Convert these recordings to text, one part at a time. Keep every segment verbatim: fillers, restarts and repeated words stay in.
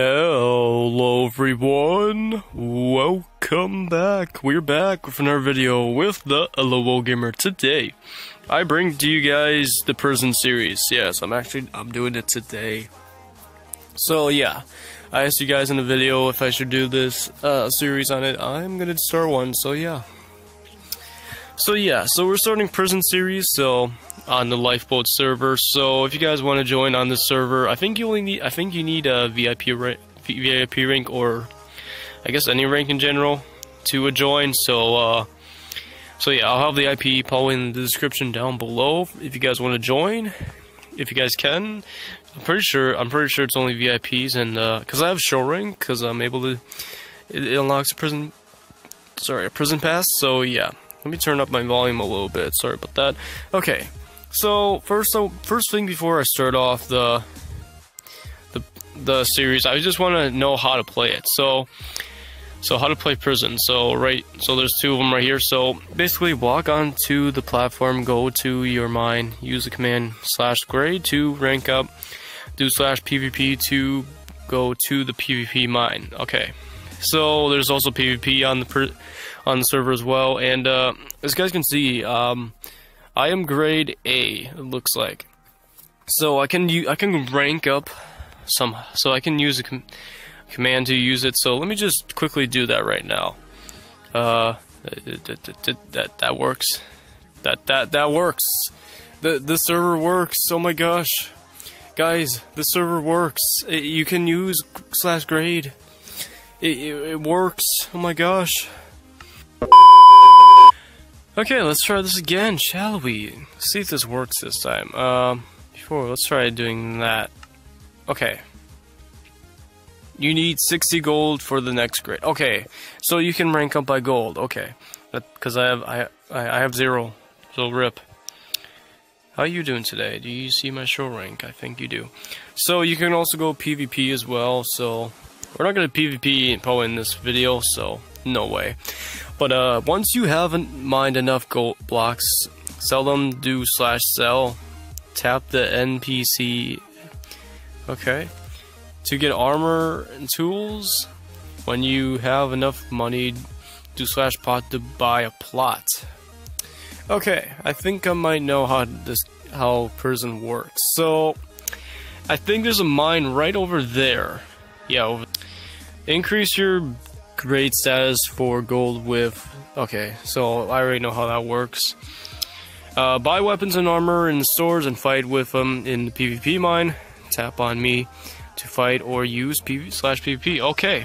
Hello everyone, welcome back. We're back with another video with the TheLolGamer. Today I bring to you guys the prison series. Yes, I'm actually I'm doing it today. So yeah, I asked you guys in the video if I should do this uh, series on it. I'm gonna start one. So yeah. So yeah, so we're starting prison series, so on the Lifeboat server. So if you guys want to join on this server, I think you only need I think you need a V I P rank, V I P rank, or I guess any rank in general to join. So uh, so yeah, I'll have the I P probably in the description down below if you guys want to join, if you guys can. I'm pretty sure I'm pretty sure it's only V I Ps, and because uh, I have show rank, because I'm able to, it, it unlocks a prison, sorry, a prison pass. So yeah. Let me turn up my volume a little bit. Sorry about that. Okay, so first, so first thing before I start off the the the series, I just want to know how to play it. So, so how to play prison. So right, so there's two of them right here. So basically, walk onto the platform, go to your mine, use the command slash grade to rank up, do slash P V P to go to the P V P mine. Okay. So there's also P V P on the per on the server as well, and uh, as you guys can see, um, I am grade A. It looks like, so I can I can rank up some, so I can use a com command to use it. So let me just quickly do that right now. Uh, that that, that, that works. That that that works. The the server works. Oh my gosh, guys, the server works. It, you can use slash grade. It, it, it works. Oh my gosh. Okay, let's try this again, shall we? Let's see if this works this time. Um, before, let's try doing that. Okay. You need sixty gold for the next grade. Okay, so you can rank up by gold. Okay, because I have I I have zero, so rip. How are you doing today? Do you see my show rank? I think you do. So you can also go P V P as well. So. We're not going to P V P probably in this video, so no way. But uh, once you have in mind enough gold blocks, sell them, do slash sell, tap the N P C, okay, to get armor and tools. When you have enough money, do slash pot to buy a plot. Okay, I think I might know how this how prison works. So I think there's a mine right over there. Yeah, over increase your grade status for gold with... Okay, so I already know how that works. Uh, buy weapons and armor in the stores and fight with them in the P V P mine. Tap on me to fight or use P V slash P V P. Okay.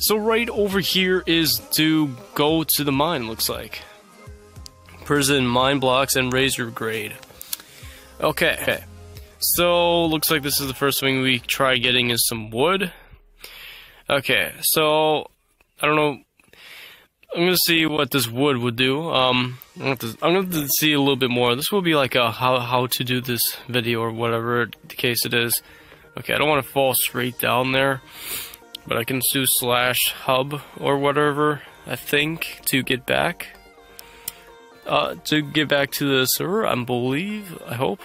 So right over here is to go to the mine, looks like. Prison mine blocks and raise your grade. Okay. Okay. So, looks like this is the first thing we try getting is some wood. Okay, so I don't know. I'm gonna see what this wood would do. Um, I'm gonna, have to, I'm gonna have to see a little bit more. This will be like a how how to do this video or whatever the case it is. Okay, I don't want to fall straight down there, but I can do slash hub or whatever I think to get back. Uh, to get back to the server, I believe. I hope.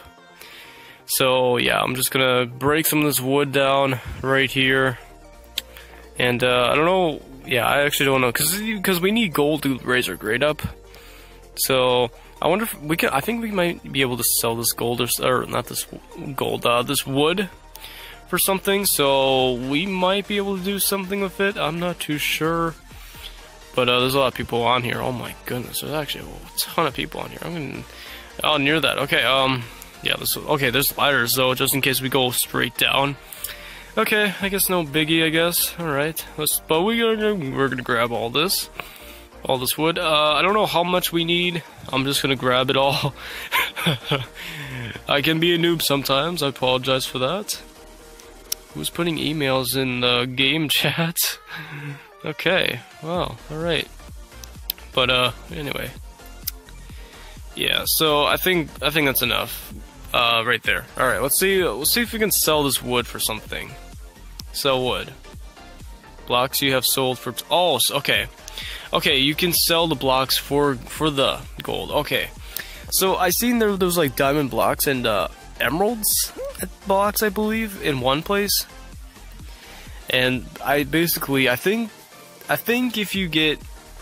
So yeah, I'm just gonna break some of this wood down right here. And, uh, I don't know, yeah, I actually don't know, cause, cause we need gold to raise our grade up. So, I wonder if we can, I think we might be able to sell this gold, or, or not this gold, uh, this wood for something. So, we might be able to do something with it, I'm not too sure. But, uh, there's a lot of people on here, oh my goodness, there's actually a ton of people on here. I'm gonna, oh, near that, okay, um, yeah, this, okay, there's spiders though, just in case we go straight down. Okay, I guess no biggie, I guess. Alright, let's, but we gonna, we're gonna grab all this. All this wood. Uh, I don't know how much we need. I'm just gonna grab it all. I can be a noob sometimes, I apologize for that. Who's putting emails in the game chat? Okay, wow, alright. But, uh, anyway. Yeah, so I think, I think that's enough. Uh, right there. Alright, let's see, let's see if we can sell this wood for something. Sell wood. Blocks you have sold for... Oh, okay. Okay, you can sell the blocks for for the gold. Okay. So, I seen there those like diamond blocks and uh, emeralds blocks, I believe, in one place. And I basically, I think, I think if you get,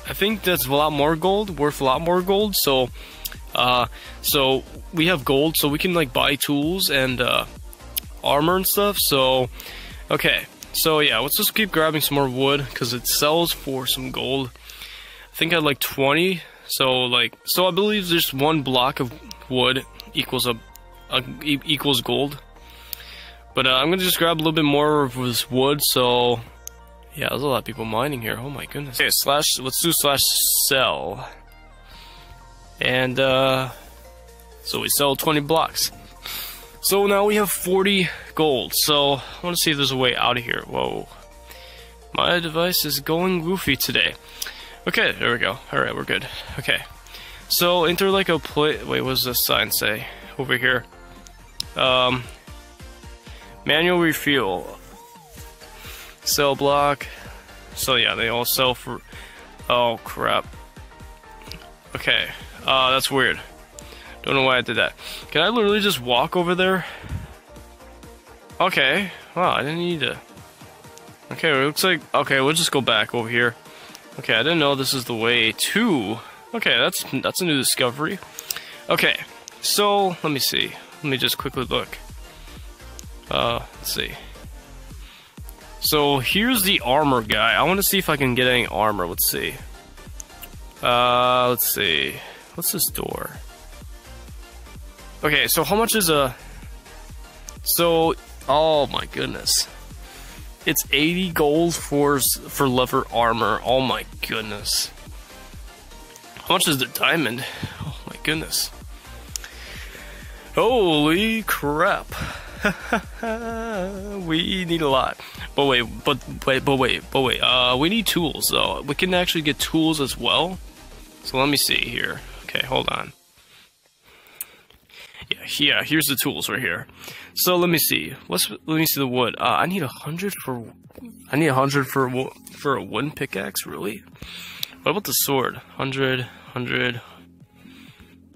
I think that's a lot more gold, worth a lot more gold. So, uh, so we have gold, so we can like buy tools and uh, armor and stuff. So, okay, so yeah, let's just keep grabbing some more wood because it sells for some gold. I think I had like twenty. So like, so I believe there's one block of wood equals a, a equals gold. But uh, I'm gonna just grab a little bit more of this wood. So. Yeah, there's a lot of people mining here. Oh my goodness. Okay, slash, let's do slash sell. And, uh, so we sell twenty blocks. So now we have forty gold. So I want to see if there's a way out of here. Whoa. My device is going goofy today. Okay, there we go. Alright, we're good. Okay. So enter like a play. Wait, what does this sign say? Over here. Um, manual refuel. Sell block. So yeah, they all sell for. Oh crap. Okay, uh, that's weird. Don't know why I did that. Can I literally just walk over there? Okay. Wow, I didn't need to. Okay, it looks like. Okay, we'll just go back over here. Okay, I didn't know this is the way to. Okay, that's that's a new discovery. Okay, so let me see. Let me just quickly look. Uh, let's see. So here's the armor guy. I want to see if I can get any armor. Let's see. Uh, let's see. What's this door? Okay, so how much is a... So, oh my goodness. It's eighty gold for, for leather armor. Oh my goodness. How much is the diamond? Oh my goodness. Holy crap. We need a lot. But wait, but wait, but wait, but wait. Uh, we need tools though. We can actually get tools as well. So let me see here. Okay, hold on. Yeah, yeah. Here's the tools right here. So let me see. Let's let me see the wood. Uh, I need a hundred for. I need a hundred for for a wooden pickaxe. Really? What about the sword? Hundred, hundred.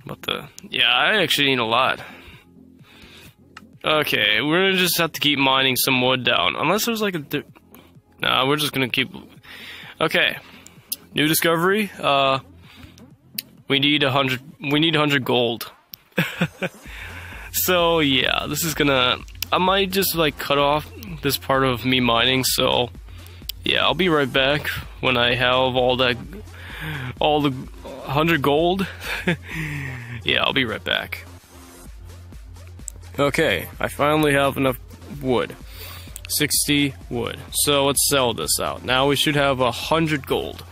About the. Yeah, I actually need a lot. Okay, we're gonna just have to keep mining some wood down. Unless there's like a... Nah, we're just gonna keep... Okay. New discovery. Uh, we need a hundred... We need a hundred gold. So, yeah, this is gonna... I might just like cut off this part of me mining, so... Yeah, I'll be right back when I have all that... All the hundred gold. Yeah, I'll be right back. Okay, I finally have enough wood. sixty wood. So let's sell this out. Now we should have a hundred gold.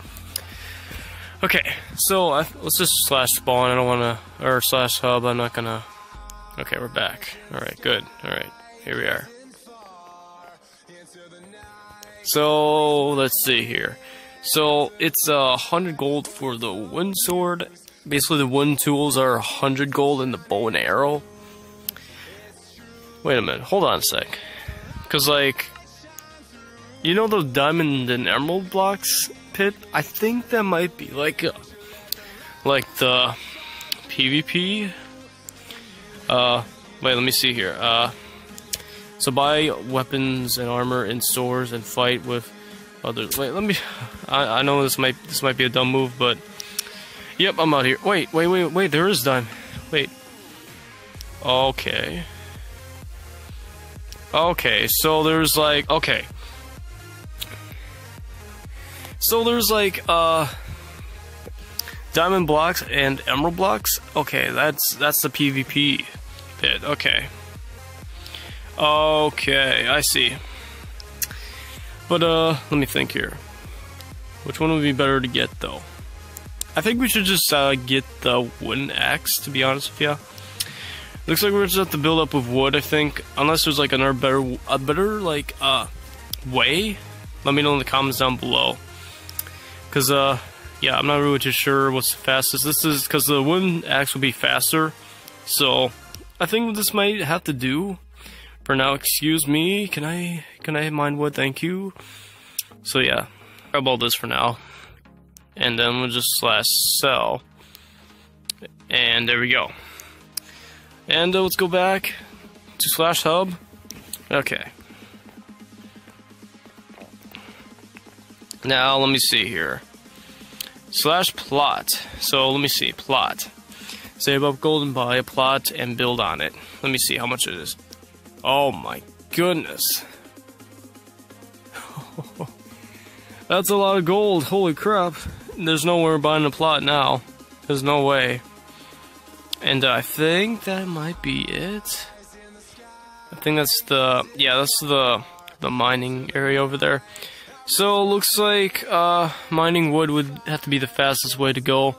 Okay, so I, let's just slash spawn. I don't want to, or slash hub. I'm not gonna. Okay, we're back. All right, good. All right, here we are. So let's see here. So it's a uh, hundred gold for the wooden sword. Basically, the wooden tools are a hundred gold, and the bow and arrow. Wait a minute, hold on a sec. Because, like, you know those diamond and emerald blocks pit? I think that might be like a, like the PvP. Uh, wait, let me see here. Uh, so buy weapons and armor in stores and fight with others. Wait, let me. I, I know this might this might be a dumb move, but yep, I'm out here. Wait, wait, wait, wait. There is diamond. Wait. Okay. Okay, so there's like, okay. So there's like, uh, diamond blocks and emerald blocks? Okay, that's, that's the PvP pit, okay. Okay, I see. But, uh, let me think here. Which one would be better to get, though? I think we should just, uh, get the wooden axe, to be honest with you. Looks like we're just at the build up of wood, I think. Unless there's like another better, a better like uh, way. Let me know in the comments down below. Cause uh, yeah, I'm not really too sure what's the fastest. This is cause the wooden axe will be faster. So I think what this might have to do. For now, excuse me. Can I can I mine wood? Thank you. So yeah, grab all this for now, and then we'll just slash sell. And there we go. And uh, let's go back to slash hub. Okay. Now, let me see here. Slash plot. So, let me see. Plot. Save up golden pie, plot, and build on it. Let me see how much it is. Oh, my goodness. That's a lot of gold. Holy crap. There's nowhere buying a plot now. There's no way. And I think that might be it. I think that's the... Yeah, that's the the mining area over there. So, looks like uh, mining wood would have to be the fastest way to go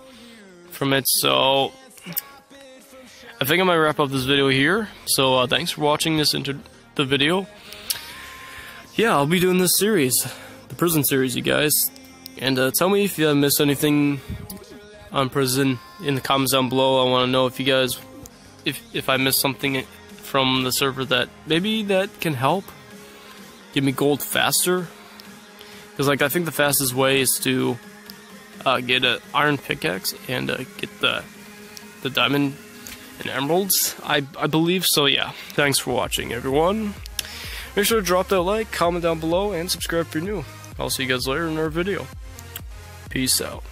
from it. So, I think I might wrap up this video here. So, uh, thanks for watching this into the video. Yeah, I'll be doing this series. The prison series, you guys. And uh, tell me if you missed anything on prison in the comments down below. I want to know if you guys, if if I missed something from the server that maybe that can help give me gold faster. Because like I think the fastest way is to uh, get an iron pickaxe and uh, get the the diamond and emeralds. I I believe so. Yeah. Thanks for watching, everyone. Make sure to drop that like, comment down below, and subscribe if you're new. I'll see you guys later in our video. Peace out.